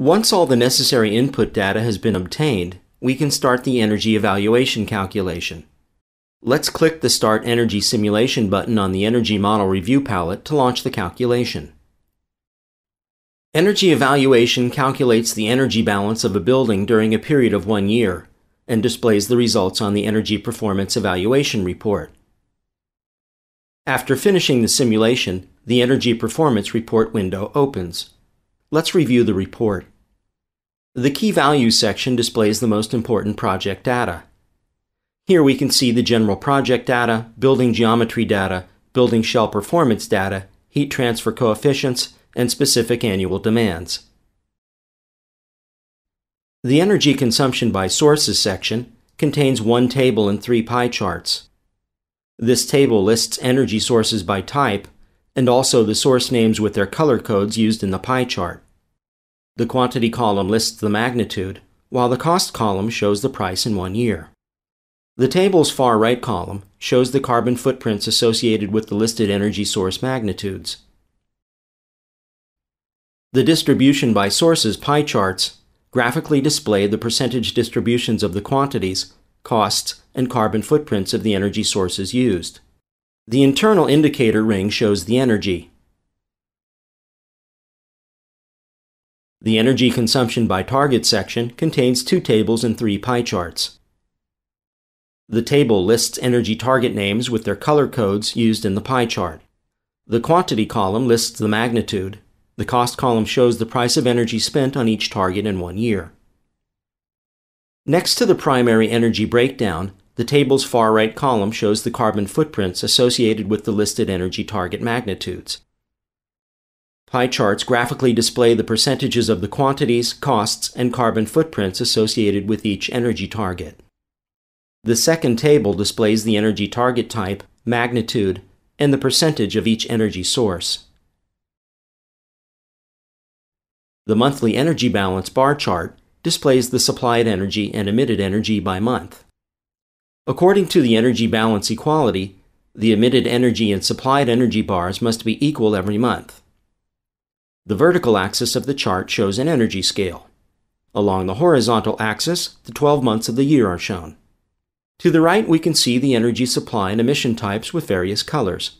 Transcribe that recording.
Once all the necessary input data has been obtained, we can start the energy evaluation calculation. Let's click the Start Energy Simulation button on the Energy Model Review palette to launch the calculation. Energy evaluation calculates the energy balance of a building during a period of 1 year and displays the results on the Energy Performance Evaluation Report. After finishing the simulation, the Energy Performance Report window opens. Let's review the report. The Key Values section displays the most important project data. Here we can see the general project data, building geometry data, building shell performance data, heat transfer coefficients, and specific annual demands. The Energy Consumption by Sources section contains one table and 3 pie charts. This table lists energy sources by type and also the source names with their color codes used in the pie chart. The Quantity column lists the magnitude, while the Cost column shows the price in 1 year. The table's far right column shows the carbon footprints associated with the listed energy source magnitudes. The Distribution by Sources pie charts graphically display the percentage distributions of the quantities, costs, and carbon footprints of the energy sources used. The internal indicator ring shows the energy. The Energy Consumption by Target section contains 2 tables and 3 pie charts. The table lists energy target names with their color codes used in the pie chart. The Quantity column lists the magnitude. The Cost column shows the price of energy spent on each target in 1 year. Next to the primary energy breakdown, the table's far right column shows the carbon footprints associated with the listed energy target magnitudes. Pie charts graphically display the percentages of the quantities, costs, and carbon footprints associated with each energy target. The second table displays the energy target type, magnitude, and the percentage of each energy source. The monthly energy balance bar chart displays the supplied energy and emitted energy by month. According to the energy balance equality, the emitted energy and supplied energy bars must be equal every month. The vertical axis of the chart shows an energy scale. Along the horizontal axis, the 12 months of the year are shown. To the right, we can see the energy supply and emission types with various colors.